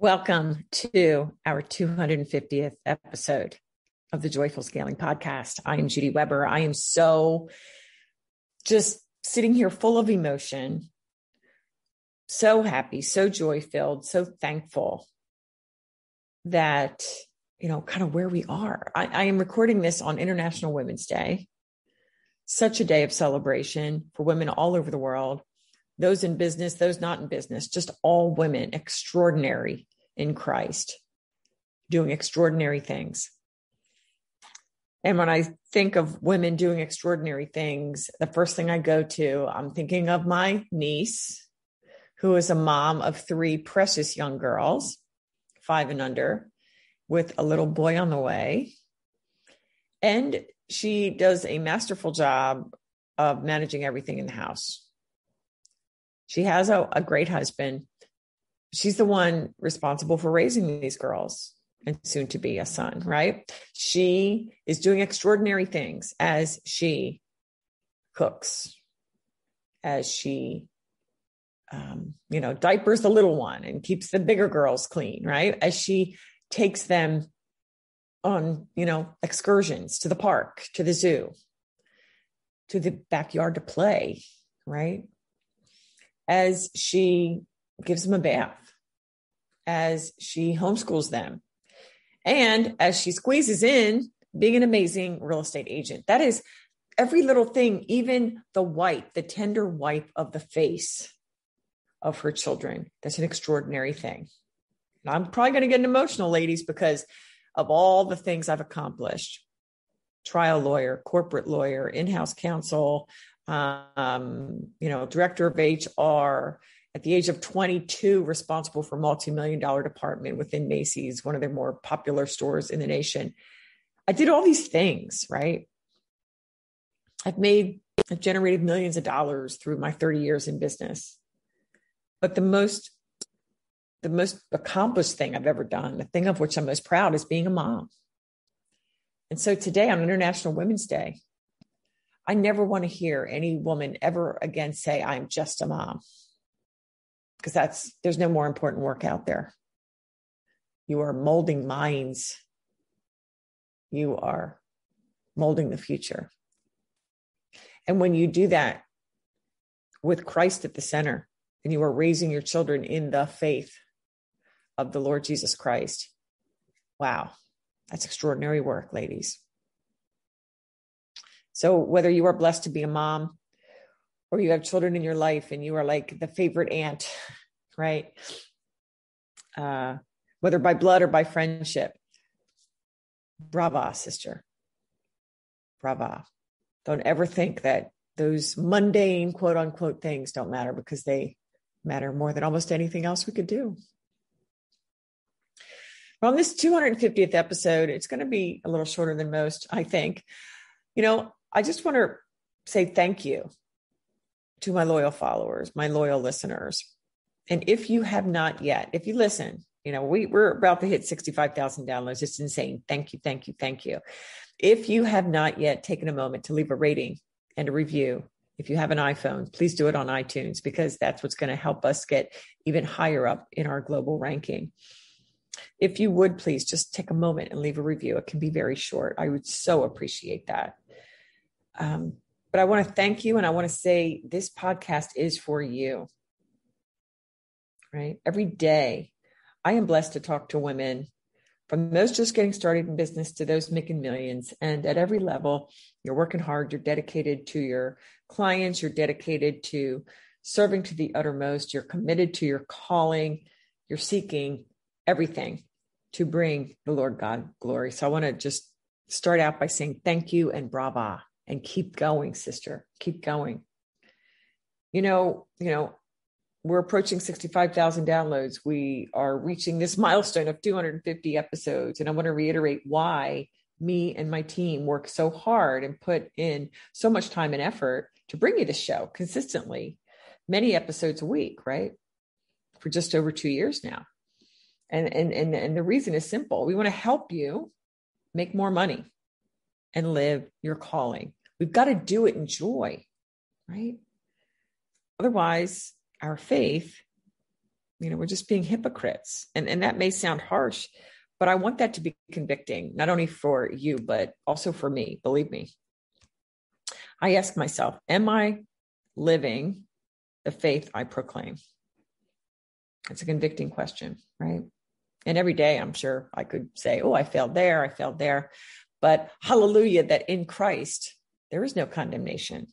Welcome to our 250th episode of the Joyful Scaling Podcast. I am Judy Weber. I am so just sitting here full of emotion, so happy, so joy-filled, so thankful that, you know, kind of where we are. I am recording this on International Women's Day, such a day of celebration for women all over the world, those in business, those not in business, just all women, extraordinary in Christ, doing extraordinary things. And when I think of women doing extraordinary things, the first thing I go to, I'm thinking of my niece, who is a mom of three precious young girls, 5 and under, with a little boy on the way. And she does a masterful job of managing everything in the house. She has a great husband. She's the one responsible for raising these girls and soon to be a son, right? She is doing extraordinary things as she cooks, as she, diapers the little one and keeps the bigger girls clean, right? As she takes them on, excursions to the park, to the zoo, to the backyard to play, right? As she gives them a bath, as she homeschools them, and as she squeezes in being an amazing real estate agent. That is every little thing, even the wipe, the tender wipe of the face of her children. That's an extraordinary thing. And I'm probably going to get emotional, ladies, because of all the things I've accomplished: trial lawyer, corporate lawyer, in-house counsel, director of HR, at the age of 22, responsible for multi-million-dollar department within Macy's, one of their more popular stores in the nation. I did all these things, right? I've generated millions of dollars through my 30 years in business. But the most accomplished thing I've ever done, the thing of which I'm most proud, is being a mom. And so today on International Women's Day, I never want to hear any woman ever again say, I'm just a mom, because there's no more important work out there. You are molding minds. You are molding the future. And when you do that with Christ at the center, and you are raising your children in the faith of the Lord Jesus Christ, wow, that's extraordinary work, ladies. So whether you are blessed to be a mom or you have children in your life and you are like the favorite aunt, right? Whether by blood or by friendship, brava, sister, brava. Don't ever think that those mundane quote unquote things don't matter, because they matter more than almost anything else we could do. Well, on this 250th episode, it's going to be a little shorter than most, I think. I just want to say thank you to my loyal followers, my loyal listeners. And if you have not yet, if you listen, we're about to hit 65,000 downloads. It's insane. Thank you. Thank you. Thank you. If you have not yet taken a moment to leave a rating and a review, if you have an iPhone, please do it on iTunes, because that's what's going to help us get even higher up in our global ranking. If you would, please just take a moment and leave a review. It can be very short. I would so appreciate that. But I want to thank you. And I want to say this podcast is for you, right? Every day I am blessed to talk to women, from those just getting started in business to those making millions. And at every level, you're working hard. You're dedicated to your clients. You're dedicated to serving to the uttermost. You're committed to your calling. You're seeking everything to bring the Lord God glory. So I want to just start out by saying thank you and brava. And keep going, sister, keep going. We're approaching 65,000 downloads. We are reaching this milestone of 250 episodes. And I want to reiterate why me and my team work so hard and put in so much time and effort to bring you the show consistently, many episodes a week, right? For just over 2 years now. And the reason is simple. We want to help you make more money and live your calling. We've got to do it in joy, right? Otherwise, our faith You know, we're just being hypocrites. And that may sound harsh, but I want that to be convicting, not only for you, but also for me. Believe me. I ask myself, am I living the faith I proclaim? It's a convicting question, right? And every day, I'm sure I could say, oh, I failed there. But hallelujah, that in Christ, there is no condemnation.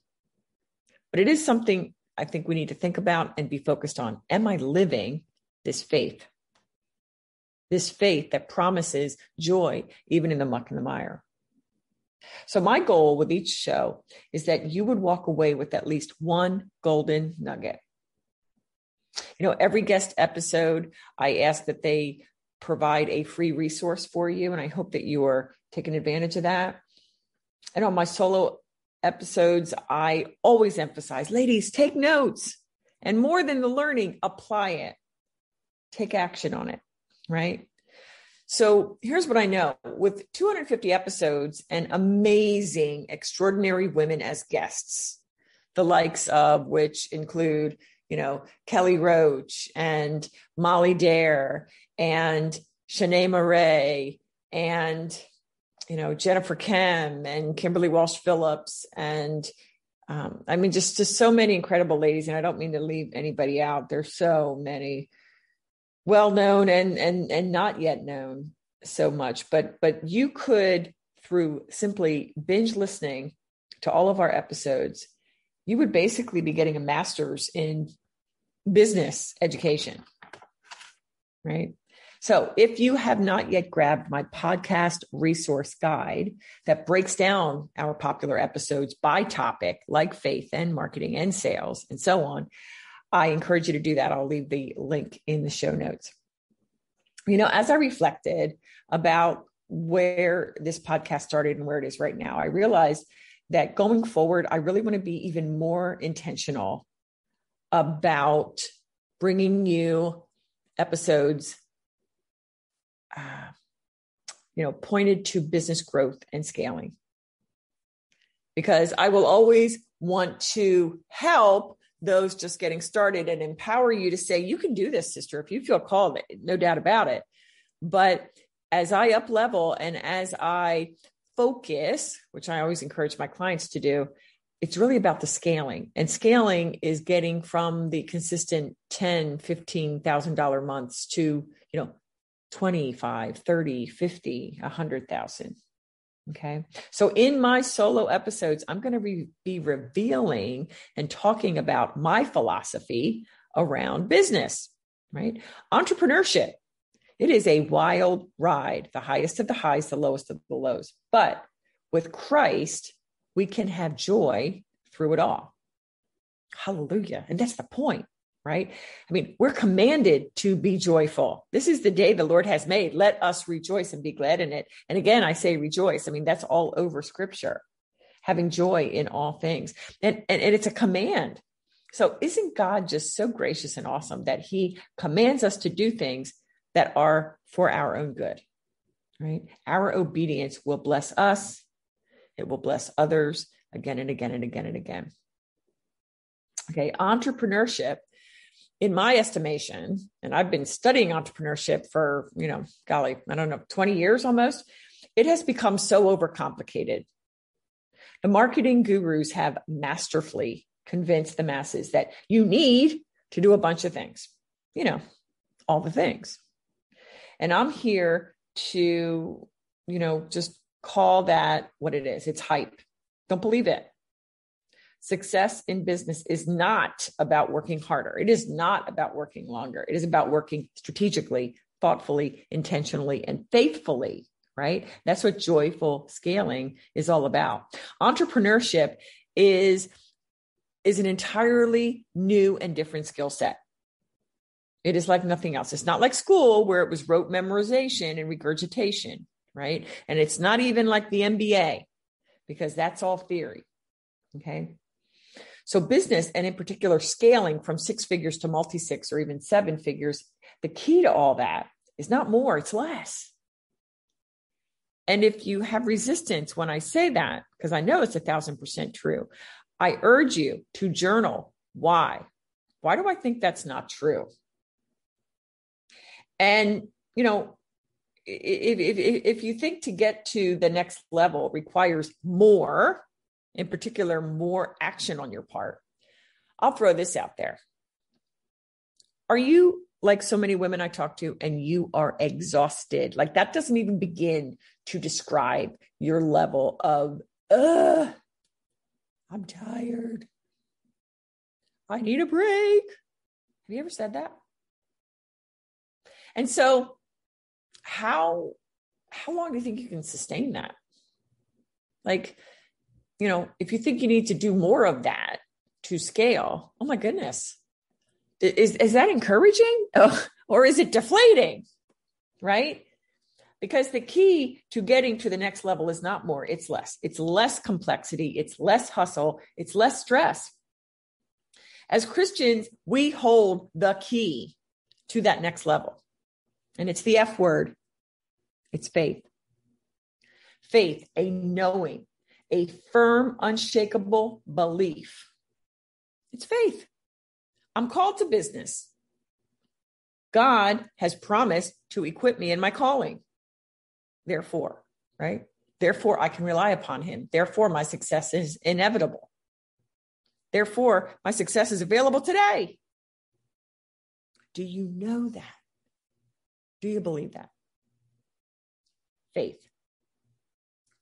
But it is something I think we need to think about and be focused on. Am I living this faith that promises joy, even in the muck and the mire? So my goal with each show is that you would walk away with at least one golden nugget. You know, every guest episode, I ask that they provide a free resource for you. And I hope that you are taking advantage of that. And on my solo episodes, I always emphasize, ladies, take notes, and more than the learning, apply it, take action on it, right? So here's what I know. With 250 episodes and amazing, extraordinary women as guests, the likes of which include, you know, Kelly Roach and Molly Dare and Shanae Murray and, you know, Jennifer Kem and Kimberly Walsh Phillips. And I mean, just so many incredible ladies. And I don't mean to leave anybody out. There's so many well-known and not yet known so much, but you could, through simply binge listening to all of our episodes, you would basically be getting a master's in business education, right? So if you have not yet grabbed my podcast resource guide that breaks down our popular episodes by topic, like faith and marketing and sales and so on, I encourage you to do that. I'll leave the link in the show notes. You know, as I reflected about where this podcast started and where it is right now, I realized that going forward, I really want to be even more intentional about bringing you episodes, you know, pointed to business growth and scaling, because I will always want to help those just getting started and empower you to say, you can do this, sister, if you feel called, no doubt about it. But as I up level and as I focus, which I always encourage my clients to do, it's really about the scaling. And scaling is getting from the consistent $10,000, $15,000 months to, you know, 25, 30, 50, 100,000. Okay. So in my solo episodes, I'm going to be revealing and talking about my philosophy around business, right? Entrepreneurship. It is a wild ride, the highest of the highs, the lowest of the lows. But with Christ, we can have joy through it all. Hallelujah. And that's the point, right? I mean, we're commanded to be joyful. This is the day the Lord has made. Let us rejoice and be glad in it. And again, I say rejoice. I mean, that's all over scripture, having joy in all things. And it's a command. So isn't God just so gracious and awesome that he commands us to do things that are for our own good, right? Our obedience will bless us. It will bless others again and again and again and again. Okay. Entrepreneurship, in my estimation, and I've been studying entrepreneurship for, you know, golly, I don't know, 20 years almost. It has become so overcomplicated. The marketing gurus have masterfully convinced the masses that you need to do a bunch of things, you know, all the things. And I'm here to, you know, just call that what it is. It's hype. Don't believe it. Success in business is not about working harder. It is not about working longer. It is about working strategically, thoughtfully, intentionally, and faithfully, right? That's what joyful scaling is all about. Entrepreneurship is an entirely new and different skill set. It is like nothing else. It's not like school where it was rote memorization and regurgitation, right? And it's not even like the MBA, because that's all theory, okay? So business, and in particular, scaling from six figures to multi-six or even seven figures, the key to all that is not more, it's less. And if you have resistance when I say that, because I know it's 1,000% true, I urge you to journal why. Why do I think that's not true? And, you know, if you think to get to the next level requires more, in particular, more action on your part, I'll throw this out there. Are you like so many women I talk to, and you are exhausted? Like, that doesn't even begin to describe your level of, I'm tired, I need a break. Have you ever said that? And so how long do you think you can sustain that? Like, you know, if you think you need to do more of that to scale, oh my goodness. Is that encouraging? Or is it deflating? Right? Because the key to getting to the next level is not more, it's less. It's less complexity, it's less hustle, it's less stress. As Christians, we hold the key to that next level. And it's the F word. It's faith. Faith, a knowing, a firm, unshakable belief. It's faith. I'm called to business. God has promised to equip me in my calling. Therefore, right? Therefore, I can rely upon him. Therefore, my success is inevitable. Therefore, my success is available today. Do you know that? Do you believe that? Faith.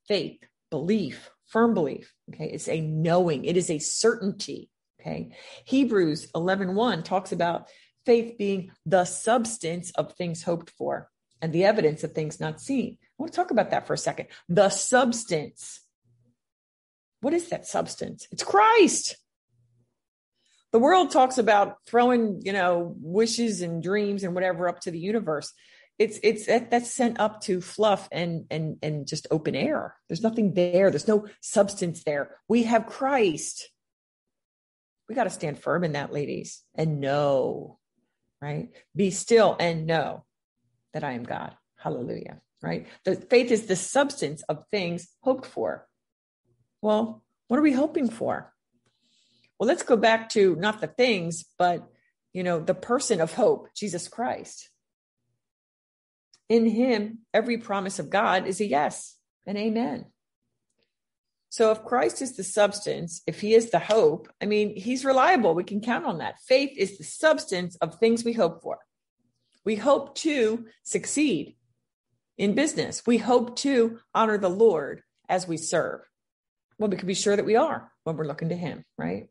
Faith, belief, firm belief. Okay. It's a knowing. It is a certainty. Okay. Hebrews 11:1 talks about faith being the substance of things hoped for and the evidence of things not seen. I want to talk about that for a second. The substance. What is that substance? It's Christ. The world talks about throwing, you know, wishes and dreams and whatever up to the universe. It's that's sent up to fluff and just open air. There's nothing there. There's no substance there. We have Christ. We got to stand firm in that, ladies, and know, right? Be still and know that I am God. Hallelujah, right? The faith is the substance of things hoped for. Well, what are we hoping for? Well, let's go back to not the things, but, you know, the person of hope, Jesus Christ. In him, every promise of God is a yes and amen. So if Christ is the substance, if he is the hope, I mean, he's reliable. We can count on that. Faith is the substance of things we hope for. We hope to succeed in business. We hope to honor the Lord as we serve. Well, we can be sure that we are when we're looking to him, right?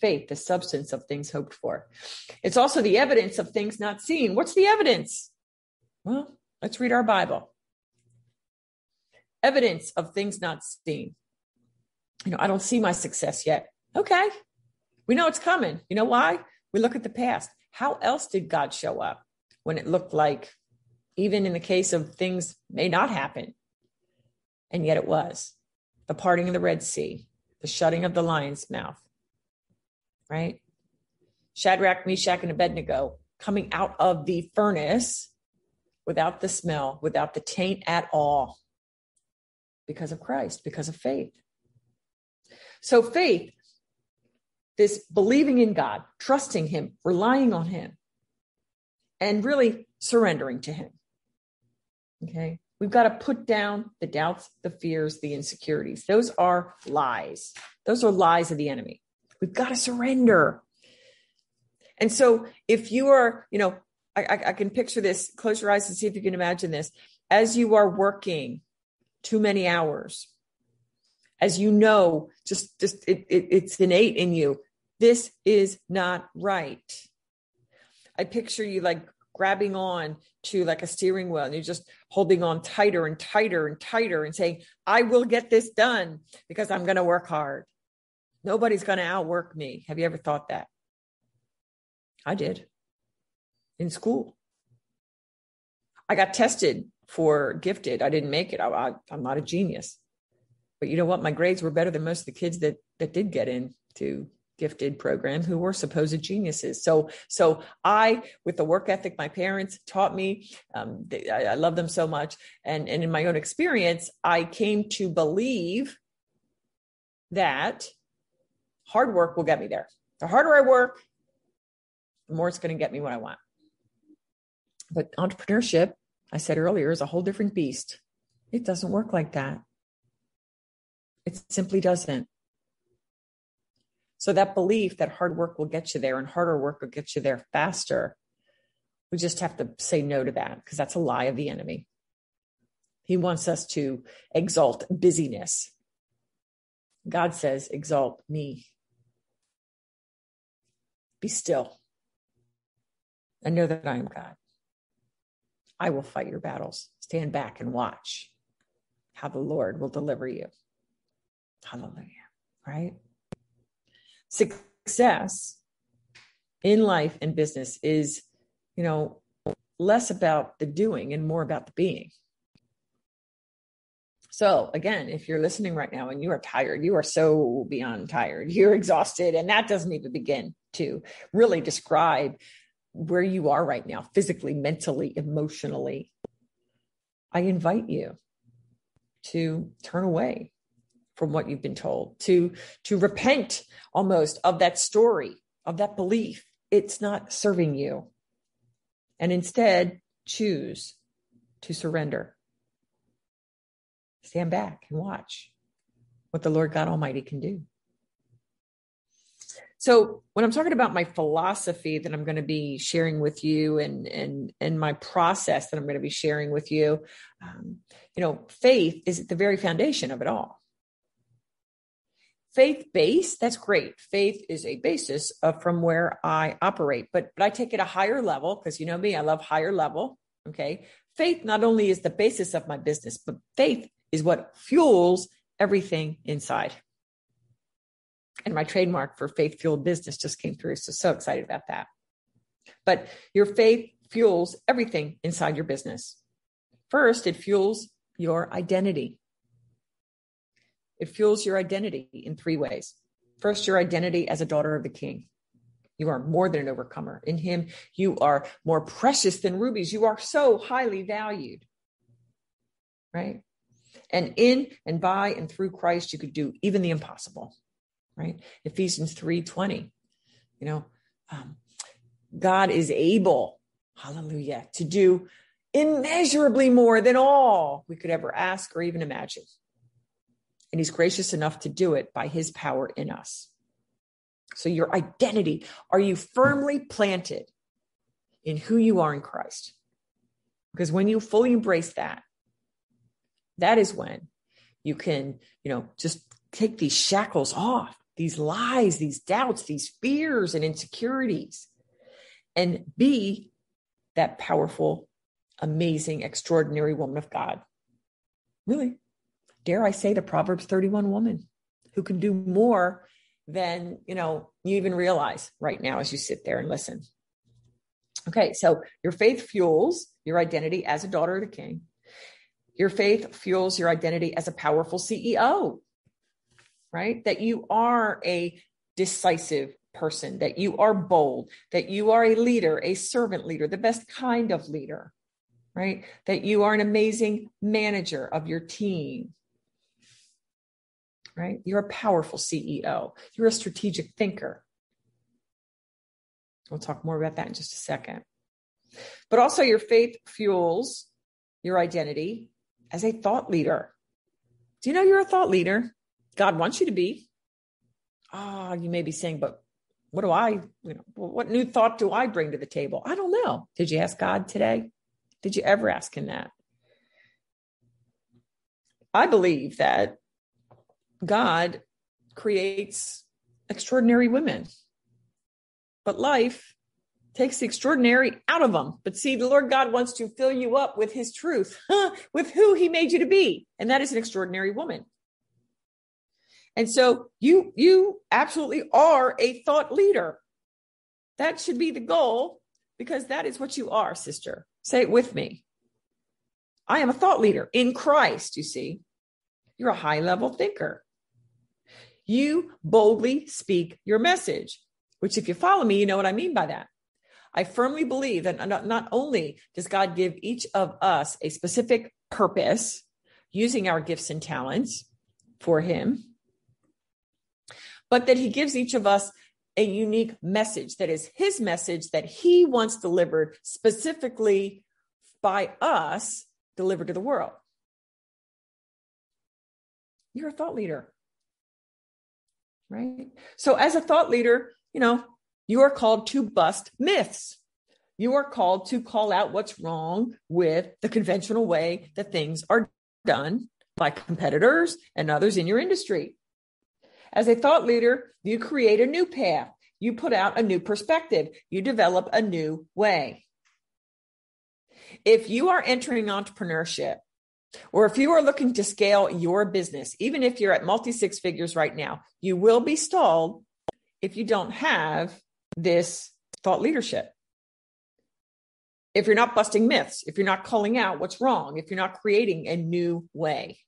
Faith, the substance of things hoped for. It's also the evidence of things not seen. What's the evidence? Well, let's read our Bible. Evidence of things not seen. You know, I don't see my success yet. Okay. We know it's coming. You know why? We look at the past. How else did God show up when it looked like, even in the case of things may not happen? And yet it was. The parting of the Red Sea, the shutting of the lion's mouth, right? Shadrach, Meshach, and Abednego coming out of the furnace without the smell, without the taint at all, because of Christ, because of faith. So faith, this believing in God, trusting him, relying on him, and really surrendering to him, okay? We've got to put down the doubts, the fears, the insecurities. Those are lies. Those are lies of the enemy. We've got to surrender. And so if you are, you know, I can picture this. Close your eyes and see if you can imagine this. As you are working too many hours, as you know, just it's innate in you, this is not right. I picture you like grabbing on to like a steering wheel, and you're just holding on tighter and tighter and tighter and saying, I will get this done because I'm going to work hard. Nobody's going to outwork me. Have you ever thought that? I did in school. I got tested for gifted. I didn't make it. I'm not a genius, but you know what? My grades were better than most of the kids that did get into gifted program, who were supposed geniuses. So I, with the work ethic my parents taught me, I love them so much. And in my own experience, I came to believe that hard work will get me there. The harder I work, the more it's going to get me what I want. But entrepreneurship, I said earlier, is a whole different beast. It doesn't work like that. It simply doesn't. So that belief that hard work will get you there and harder work will get you there faster, we just have to say no to that, because that's a lie of the enemy. He wants us to exalt busyness. God says, exalt me. Be still and know that I am God. I will fight your battles. Stand back and watch how the Lord will deliver you. Hallelujah, right? Success in life and business is, you know, less about the doing and more about the being. So again, if you're listening right now and you are tired, you are so beyond tired, you're exhausted, and that doesn't even begin to really describe where you are right now, physically, mentally, emotionally, I invite you to turn away from what you've been told, to repent almost of that story, of that belief. It's not serving you. And instead, choose to surrender. Stand back and watch what the Lord God Almighty can do. So when I'm talking about my philosophy that I'm going to be sharing with you and my process that I'm going to be sharing with you, you know, faith is at the very foundation of it all. Faith-based, that's great. Faith is a basis of from where I operate, but I take it a higher level because you know me, I love higher level, okay? Faith not only is the basis of my business, but faith is what fuels everything inside. And my trademark for faith-fueled business just came through, so excited about that. But your faith fuels everything inside your business. First, it fuels your identity. It fuels your identity in three ways. First, your identity as a daughter of the King. You are more than an overcomer. In him, you are more precious than rubies. You are so highly valued, right? And in and by and through Christ, you could do even the impossible, right? Ephesians 3:20, you know, God is able, hallelujah, to do immeasurably more than all we could ever ask or even imagine. And he's gracious enough to do it by his power in us. So your identity, are you firmly planted in who you are in Christ? Because when you fully embrace that, that is when you can, you know, just take these shackles off, these lies, these doubts, these fears and insecurities, and be that powerful, amazing, extraordinary woman of God. Really? Dare I say, the Proverbs 31 woman who can do more than, you know, you even realize right now as you sit there and listen. Okay, so your faith fuels your identity as a daughter of the King. Your faith fuels your identity as a powerful CEO, right? That you are a decisive person, that you are bold, that you are a leader, a servant leader, the best kind of leader, right? That you are an amazing manager of your team. Right? You're a powerful CEO. You're a strategic thinker. We'll talk more about that in just a second. But also your faith fuels your identity as a thought leader. Do you know you're a thought leader? God wants you to be. Ah, you may be saying, but what do I, you know, what new thought do I bring to the table? I don't know. Did you ask God today? Did you ever ask him that? I believe that God creates extraordinary women, but life takes the extraordinary out of them. But see, the Lord God wants to fill you up with his truth, with who he made you to be. And that is an extraordinary woman. And so you absolutely are a thought leader. That should be the goal, because that is what you are, sister. Say it with me. I am a thought leader in Christ, you see. You're a high-level thinker. You boldly speak your message, which if you follow me, you know what I mean by that. I firmly believe that not only does God give each of us a specific purpose using our gifts and talents for him, but that he gives each of us a unique message that is his message that he wants delivered specifically by us, delivered to the world. You're a thought leader, right? So as a thought leader, you know, you are called to bust myths. You are called to call out what's wrong with the conventional way that things are done by competitors and others in your industry. As a thought leader, you create a new path. You put out a new perspective. You develop a new way. If you are entering entrepreneurship, or if you are looking to scale your business, even if you're at multi-six figures right now, you will be stalled if you don't have this thought leadership. If you're not busting myths, if you're not calling out what's wrong, if you're not creating a new way,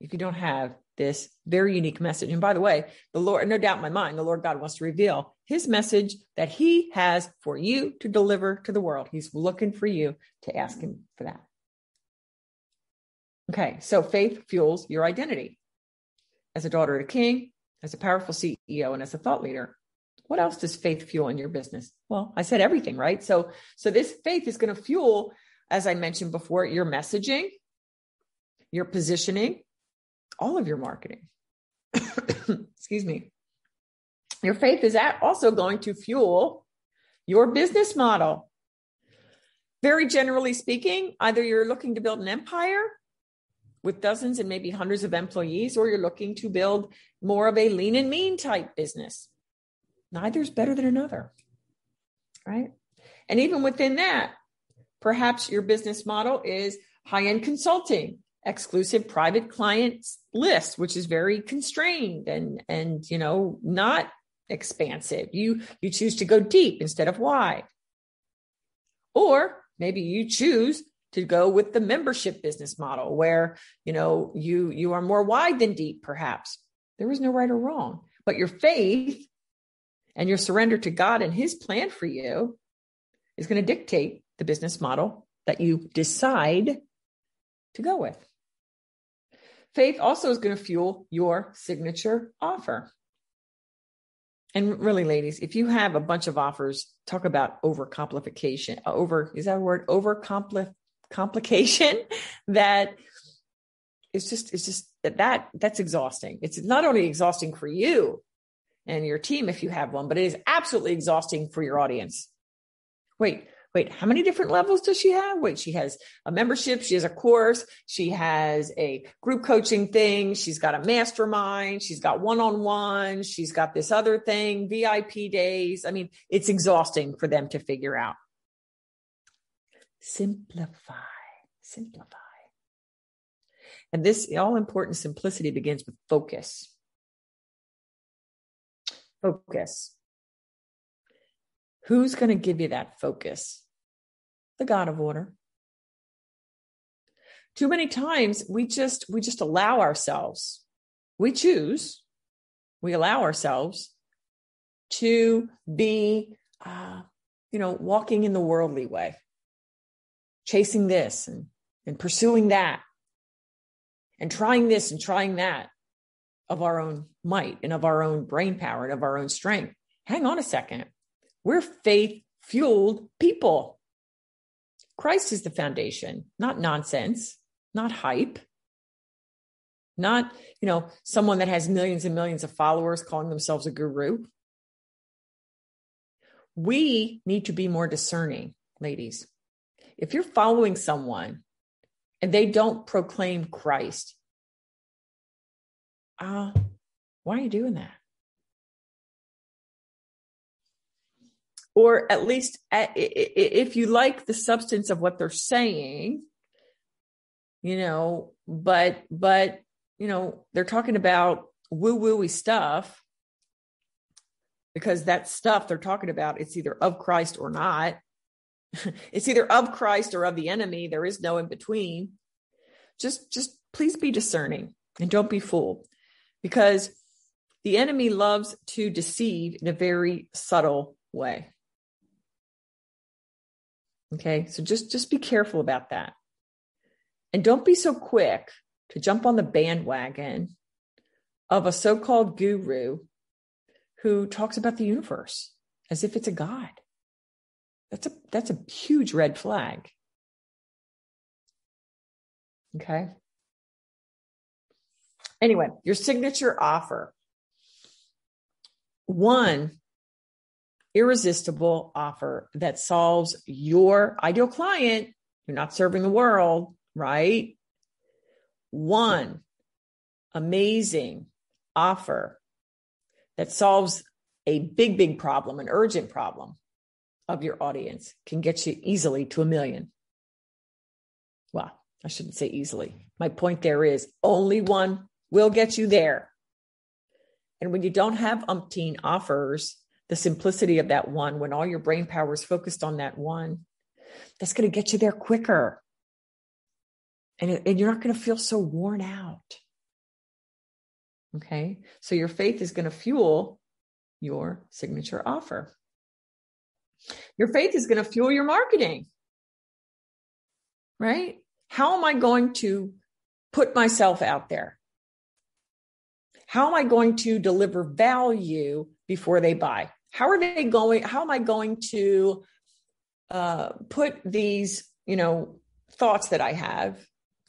if you don't have this very unique message. And by the way, the Lord, no doubt in my mind, the Lord God wants to reveal his message that he has for you to deliver to the world. He's looking for you to ask him for that. Okay, so faith fuels your identity as a daughter of a king, as a powerful CEO, and as a thought leader. What else does faith fuel in your business? Well, I said everything, right? So this faith is going to fuel, as I mentioned before, your messaging, your positioning, all of your marketing. Excuse me. Your faith is also going to fuel your business model. Very generally speaking, either you're looking to build an empire with dozens and maybe hundreds of employees, or you're looking to build more of a lean and mean type business. Neither's better than another, right? And even within that, perhaps your business model is high-end consulting, exclusive private clients list, which is very constrained and you know, not expansive. You choose to go deep instead of wide. Or maybe you choose to go with the membership business model where, you know, you are more wide than deep, perhaps. There is no right or wrong, but your faith and your surrender to God and his plan for you is going to dictate the business model that you decide to go with. Faith also is going to fuel your signature offer. And really, ladies, if you have a bunch of offers, talk about overcomplication. Is that a word? Complication that it's just that's exhausting. It's not only exhausting for you and your team if you have one, but it is absolutely exhausting for your audience. Wait, how many different levels does she have? Wait, she has a membership, she has a course, she has a group coaching thing, she's got a mastermind, she's got one-on-one, she's got this other thing, VIP days. I mean, it's exhausting for them to figure out. Simplify. And this all important simplicity begins with focus. Who's going to give you that focus? The God of order. Too many times we just allow ourselves. We allow ourselves to be, walking in the worldly way. Chasing this and pursuing that and trying this and trying that of our own might and of our own brain power and of our own strength. Hang on a second. We're faith-fueled people. Christ is the foundation, not nonsense, not hype, not, someone that has millions and millions of followers calling themselves a guru. We need to be more discerning, ladies. If you're following someone and they don't proclaim Christ, why are you doing that? Or at least if you like the substance of what they're saying, but they're talking about woo-woo-y stuff because that stuff they're talking about, it's either of Christ or not. It's either of Christ or of the enemy. There is no in between. Just please be discerning and don't be fooled, because the enemy loves to deceive in a very subtle way. Okay. So just be careful about that. And don't be so quick to jump on the bandwagon of a so-called guru who talks about the universe as if it's a god. That's a huge red flag. Okay. Anyway, your signature offer. One irresistible offer that solves your ideal client. You're not serving the world, right? One amazing offer that solves a big, big problem, an urgent problem of your audience can get you easily to 1 million. Well, I shouldn't say easily. My point there is only one will get you there. And when you don't have umpteen offers, the simplicity of that one, when all your brain power is focused on that one, that's going to get you there quicker. And you're not going to feel so worn out. Okay. So your faith is going to fuel your signature offer. Your faith is going to fuel your marketing, right? How am I going to put myself out there? How am I going to deliver value before they buy? How am I going to put these, thoughts that I have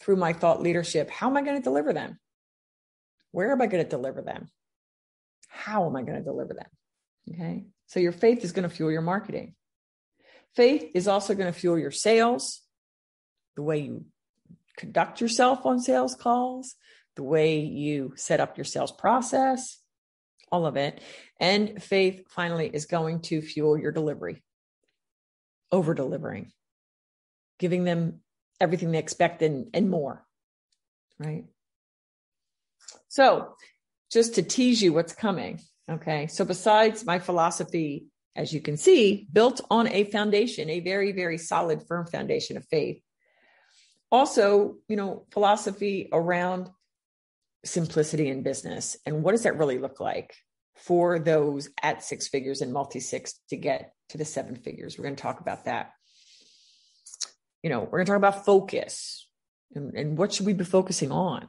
through my thought leadership? How am I going to deliver them? Where am I going to deliver them? How am I going to deliver them? Okay. So your faith is going to fuel your marketing. Faith is also going to fuel your sales, the way you conduct yourself on sales calls, the way you set up your sales process, all of it. And faith finally is going to fuel your delivery, over delivering, giving them everything they expect and more, right? So just to tease you what's coming. Okay. So besides my philosophy, as you can see, built on a foundation, a very, very solid, firm foundation of faith. Also, philosophy around simplicity in business. And what does that really look like for those at six figures and multi-six to get to the seven figures? We're going to talk about that. We're going to talk about focus and what should we be focusing on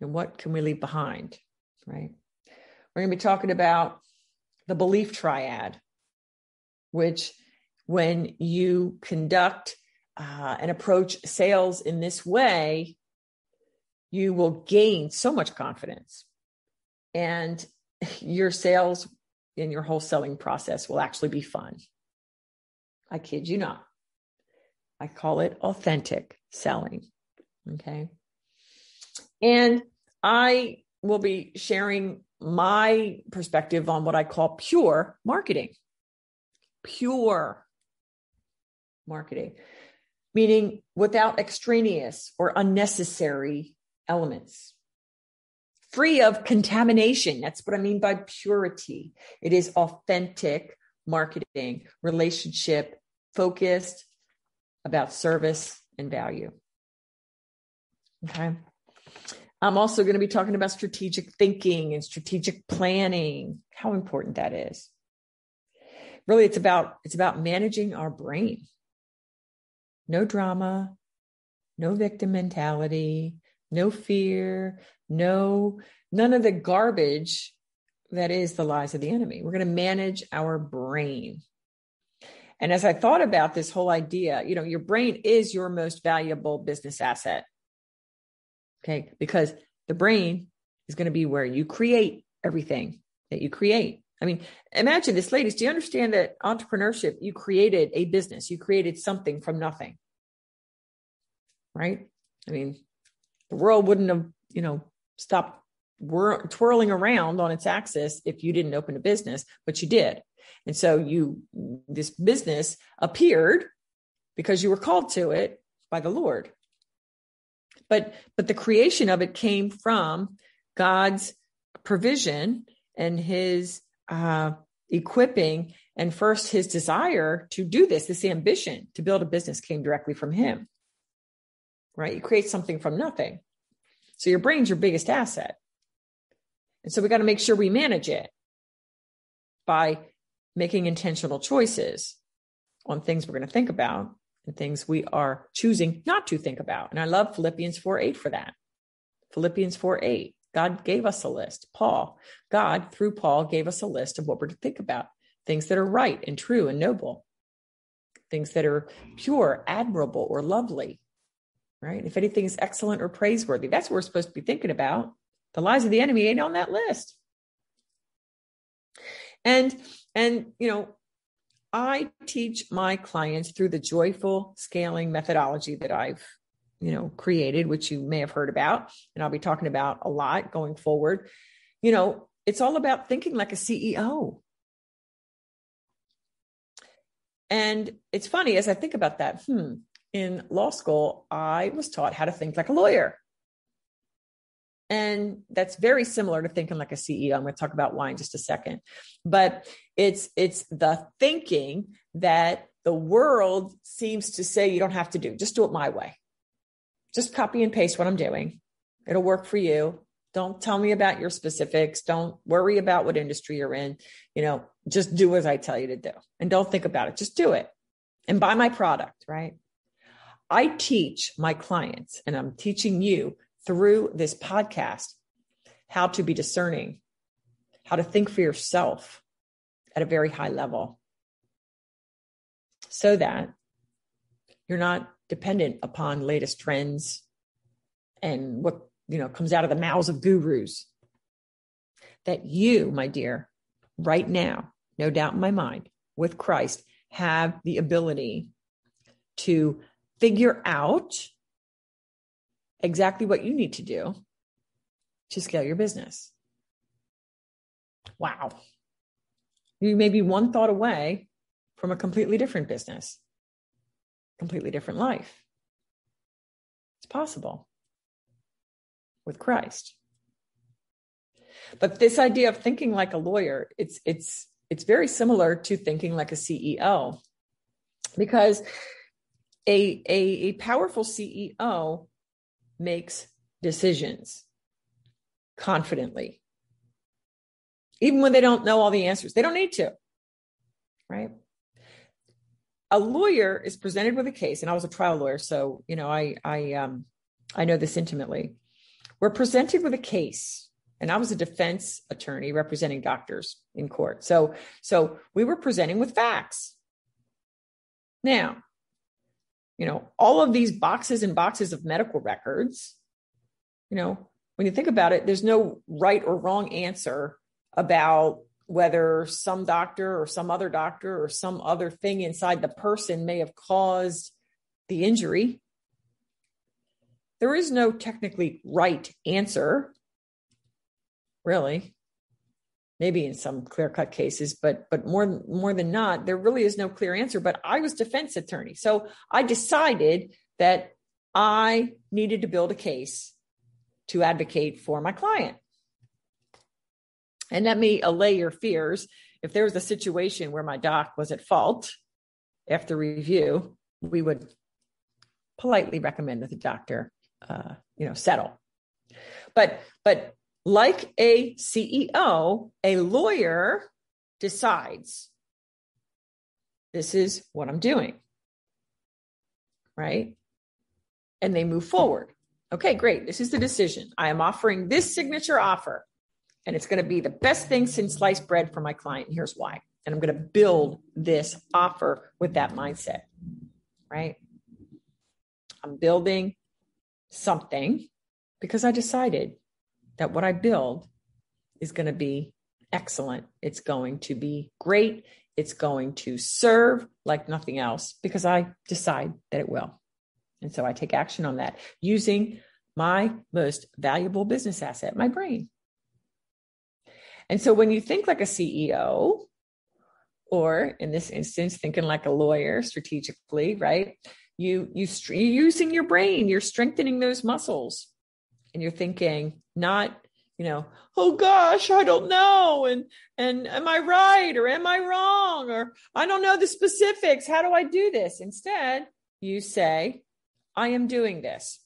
and what can we leave behind, right? We're going to be talking about the belief triad, which when you conduct and approach sales in this way, you will gain so much confidence and your sales and your whole selling process will actually be fun. I kid you not. I call it authentic selling. Okay. And I will be sharing my perspective on what I call pure marketing. Pure marketing, meaning without extraneous or unnecessary elements, free of contamination. That's what I mean by purity. It is authentic marketing, relationship focused, about service and value. Okay. I'm also going to be talking about strategic thinking and strategic planning, how important that is. Really, it's about managing our brain. No drama, no victim mentality, no fear, none of the garbage that is the lies of the enemy. We're going to manage our brain. And as I thought about this whole idea, your brain is your most valuable business asset. Okay. Because the brain is going to be where you create everything that you create. I mean, imagine this, ladies. Do you understand that entrepreneurship, you created a business, you created something from nothing, right? I mean, the world wouldn't have, stopped twirling around on its axis if you didn't open a business, but you did. And so this business appeared because you were called to it by the Lord. But the creation of it came from God's provision and his equipping. And first, his desire to do this ambition to build a business came directly from him, right? You create something from nothing. So your brain's your biggest asset. And so we got to make sure we manage it by making intentional choices on things we're going to think about and things we are choosing not to think about. And I love Philippians 4:8 for that. Philippians 4:8, God gave us a list. God, through Paul, gave us a list of what we're to think about. Things that are right and true and noble. Things that are pure, admirable, or lovely. Right? If anything is excellent or praiseworthy, that's what we're supposed to be thinking about. The lies of the enemy ain't on that list. And you know, I teach my clients through the joyful scaling methodology that I've, created, which you may have heard about, and I'll be talking about a lot going forward. You know, it's all about thinking like a CEO. And it's funny, as I think about that, in law school, I was taught how to think like a lawyer. And that's very similar to thinking like a CEO. I'm going to talk about why in just a second, but it's the thinking that the world seems to say you don't have to do. Just do it my way. Just copy and paste what I'm doing. It'll work for you. Don't tell me about your specifics. Don't worry about what industry you're in. You know, just do as I tell you to do and don't think about it. Just do it and buy my product, right? I teach my clients, and I'm teaching you through this podcast, how to be discerning, how to think for yourself at a very high level so that you're not dependent upon latest trends and what, comes out of the mouths of gurus. That you, my dear, right now, no doubt in my mind, with Christ, have the ability to figure out exactly what you need to do to scale your business. Wow. You may be one thought away from a completely different business, completely different life. It's possible with Christ. But this idea of thinking like a lawyer, it's very similar to thinking like a CEO, because a powerful CEO makes decisions confidently, even when they don't know all the answers. They don't need to, right? A lawyer is presented with a case, and I was a trial lawyer, so I know this intimately. We're presented with a case, and I was a defense attorney representing doctors in court. So we were presenting with facts. Now, all of these boxes and boxes of medical records, when you think about it, there's no right or wrong answer about whether some doctor or some other doctor or some other thing inside the person may have caused the injury. There is no technically right answer, really. Maybe in some clear-cut cases, but more than not, there really is no clear answer. But I was defense attorney. So I decided that I needed to build a case to advocate for my client. And let me allay your fears. If there was a situation where my doc was at fault after review, we would politely recommend that the doctor, settle. But like a CEO, a lawyer decides, this is what I'm doing, right? And they move forward. Okay, great. This is the decision. I am offering this signature offer, and it's going to be the best thing since sliced bread for my client. And here's why. And I'm going to build this offer with that mindset, right? I'm building something because I decided that what I build is going to be excellent. It's going to be great. It's going to serve like nothing else because I decide that it will. And so I take action on that using my most valuable business asset, my brain. And so when you think like a CEO, or in this instance, thinking like a lawyer strategically, right? You're using your brain, you're strengthening those muscles. And you're thinking not, oh gosh, I don't know. And am I right? Or am I wrong? Or I don't know the specifics. How do I do this? Instead, you say, I am doing this,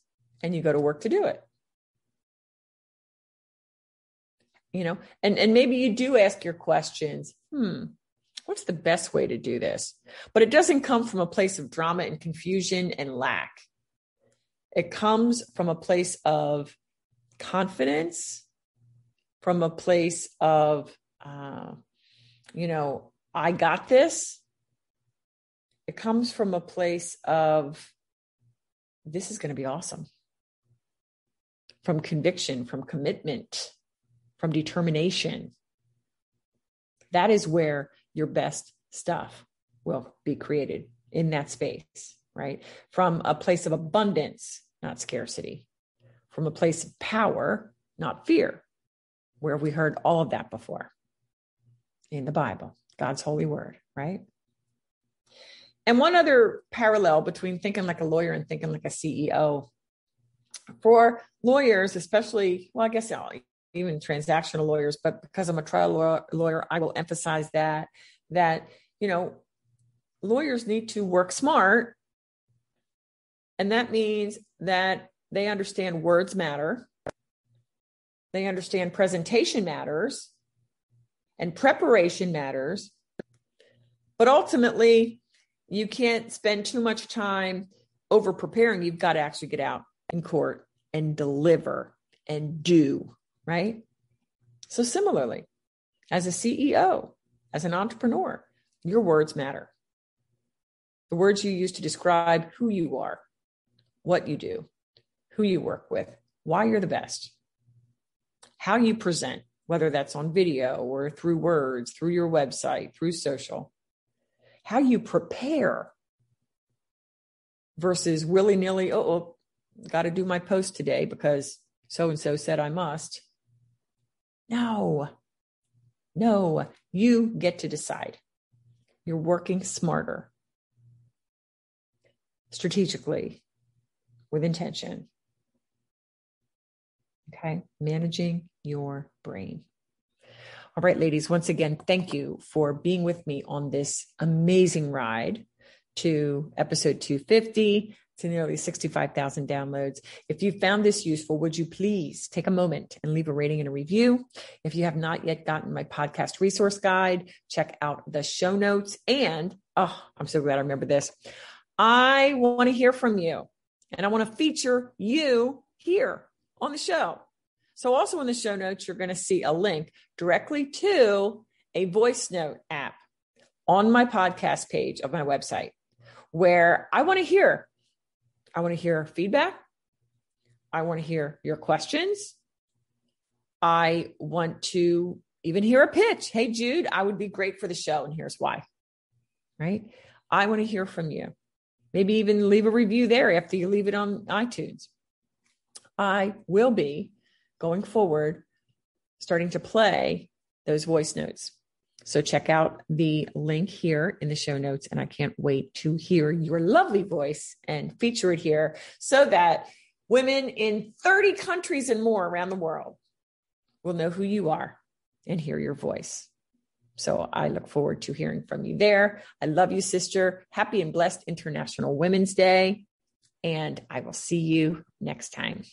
and you go to work to do it. And maybe you do ask your questions. What's the best way to do this? But it doesn't come from a place of drama and confusion and lack. It comes from a place of confidence from a place of, I got this. It comes from a place of, this is going to be awesome. From conviction, from commitment, from determination. That is where your best stuff will be created, in that space, right? From a place of abundance, not scarcity. From a place of power, not fear, where we heard all of that before in the Bible, God's holy word, right? And one other parallel between thinking like a lawyer and thinking like a CEO. For lawyers, especially, well, I guess even transactional lawyers, but because I'm a trial lawyer, I will emphasize that lawyers need to work smart. And that means that they understand words matter. They understand presentation matters and preparation matters. But ultimately, you can't spend too much time over preparing. You've got to actually get out in court and deliver and do, right? So similarly, as a CEO, as an entrepreneur, your words matter. The words you use to describe who you are, what you do, who you work with, why you're the best, how you present, whether that's on video or through words, through your website, through social, how you prepare versus willy-nilly, got to do my post today because so-and-so said I must. No, you get to decide. You're working smarter, strategically, with intention. Okay, managing your brain. All right, ladies, once again, thank you for being with me on this amazing ride to episode 250, to nearly 65,000 downloads. If you found this useful, would you please take a moment and leave a rating and a review? If you have not yet gotten my podcast resource guide, check out the show notes. And, I'm so glad I remember this. I want to hear from you, and I want to feature you here on the show. So also in the show notes, you're going to see a link directly to a voice note app on my podcast page of my website, where I want to hear feedback. I want to hear your questions. I want to even hear a pitch. Hey, Jude, I would be great for the show, and here's why, right? I want to hear from you. Maybe even leave a review there after you leave it on iTunes. I will be, going forward, starting to play those voice notes. So check out the link here in the show notes, and I can't wait to hear your lovely voice and feature it here so that women in 30 countries and more around the world will know who you are and hear your voice. So I look forward to hearing from you there. I love you, sister. Happy and blessed International Women's Day. And I will see you next time.